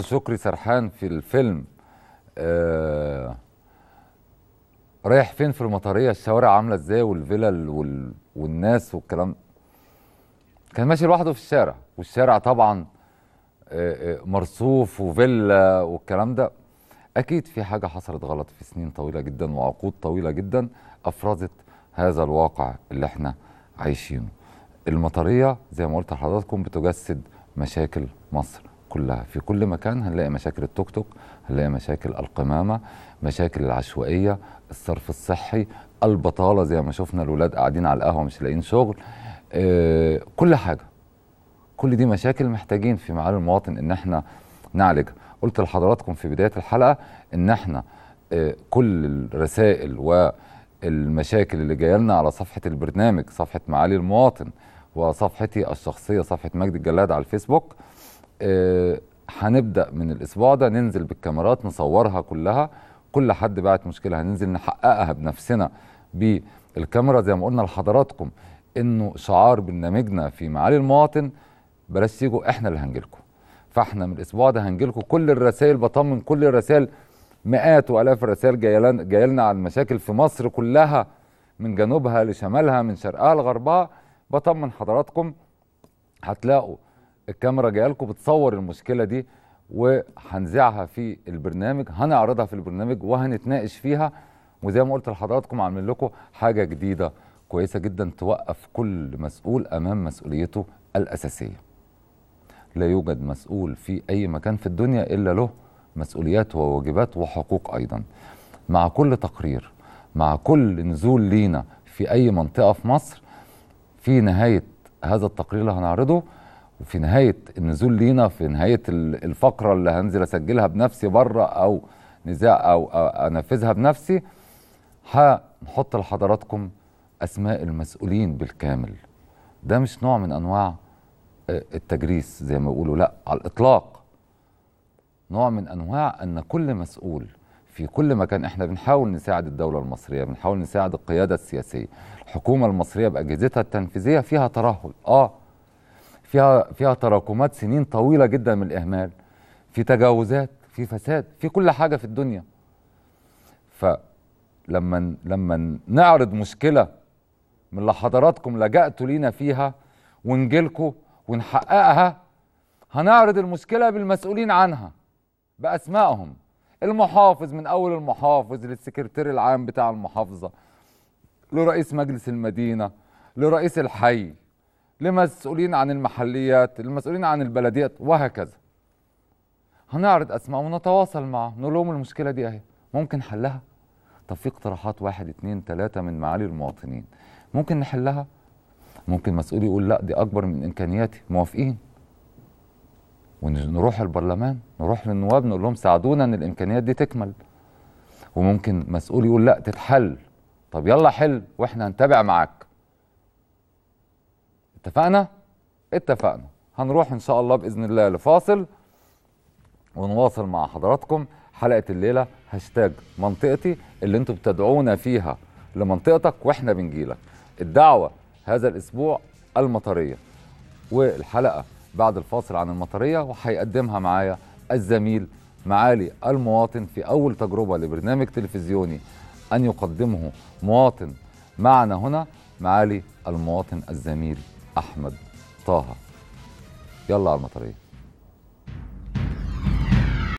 شفت شكري سرحان في الفيلم رايح فين في المطريه، الشوارع عامله ازاي والفلل والناس والكلام. كان ماشي لوحده في الشارع، والشارع طبعا مرصوف وفيلا والكلام ده. اكيد في حاجه حصلت غلط في سنين طويله جدا وعقود طويله جدا افرزت هذا الواقع اللي احنا عايشينه. المطريه زي ما قلت لحضراتكم بتجسد مشاكل مصر كلها. في كل مكان هنلاقي مشاكل التوك توك، هنلاقي مشاكل القمامه، مشاكل العشوائيه، الصرف الصحي، البطاله زي ما شفنا الولاد قاعدين على القهوه مش لاقيين شغل. كل حاجه، كل دي مشاكل محتاجين في معالي المواطن ان احنا نعالجها. قلت لحضراتكم في بدايه الحلقه ان احنا كل الرسائل والمشاكل اللي جايه لنا على صفحه البرنامج، صفحه معالي المواطن، وصفحتي الشخصيه صفحه مجدي الجلاد على الفيسبوك، هنبدا من الاسبوع ده ننزل بالكاميرات نصورها كلها. كل حد بعت مشكله هننزل نحققها بنفسنا بالكاميرا. زي ما قلنا لحضراتكم انه شعار برنامجنا في معالي المواطن بلاش تيجوا، احنا اللي هنجيلكم. فاحنا من الاسبوع ده هنجيلكم كل الرسائل، بطمن كل الرسائل، مئات والاف الرسائل جايه لنا على المشاكل في مصر كلها، من جنوبها لشمالها، من شرقها لغربها. بطمن حضراتكم هتلاقوا الكاميرا جايه لكم بتصور المشكله دي، وهنذاعها في البرنامج، هنعرضها في البرنامج وهنتناقش فيها. وزي ما قلت لحضراتكم عاملين لكم حاجه جديده كويسه جدا توقف كل مسؤول امام مسؤوليته الاساسيه. لا يوجد مسؤول في اي مكان في الدنيا الا له مسؤوليات وواجبات وحقوق ايضا. مع كل تقرير، مع كل نزول لينا في اي منطقه في مصر، في نهايه هذا التقرير اللي هنعرضه، وفي نهايه النزول لينا، في نهايه الفقره اللي هنزل اسجلها بنفسي بره او نزاع او انفذها بنفسي، هنحط لحضراتكم اسماء المسؤولين بالكامل. ده مش نوع من انواع التجريس زي ما بيقولوا، لا، على الاطلاق. نوع من انواع ان كل مسؤول في كل مكان. احنا بنحاول نساعد الدوله المصريه، بنحاول نساعد القياده السياسيه، الحكومه المصريه باجهزتها التنفيذيه فيها ترهل، فيها تراكمات سنين طويله جدا من الاهمال، في تجاوزات، في فساد، في كل حاجه في الدنيا. فلما نعرض مشكله من اللي حضراتكم لجأتوا لينا فيها ونجيلكوا ونحققها، هنعرض المشكله بالمسؤولين عنها باسمائهم. المحافظ، من اول المحافظ للسكرتير العام بتاع المحافظه، لرئيس مجلس المدينه، لرئيس الحي، لمسؤولين عن المحليات، المسؤولين عن البلديات، وهكذا. هنعرض اسماء ونتواصل معه، نقول لهم المشكله دي اهي، ممكن حلها؟ طب في اقتراحات 1 2 3 من معالي المواطنين، ممكن نحلها؟ ممكن مسؤول يقول لا دي اكبر من امكانياتي، موافقين. ونروح البرلمان، نروح للنواب نقول لهم ساعدونا ان الامكانيات دي تكمل. وممكن مسؤول يقول لا تتحل، طب يلا حل واحنا هنتابع معاك. اتفقنا. هنروح ان شاء الله باذن الله لفاصل ونواصل مع حضراتكم حلقه الليله. هاشتاج منطقتي اللي انتم بتدعونا فيها لمنطقتك واحنا بنجيلك. الدعوه هذا الاسبوع المطريه، والحلقه بعد الفاصل عن المطريه، وهيقدمها معايا الزميل معالي المواطن في اول تجربه لبرنامج تلفزيوني ان يقدمه مواطن معنا هنا، معالي المواطن الزميل أحمد طه. يلا على المطريه.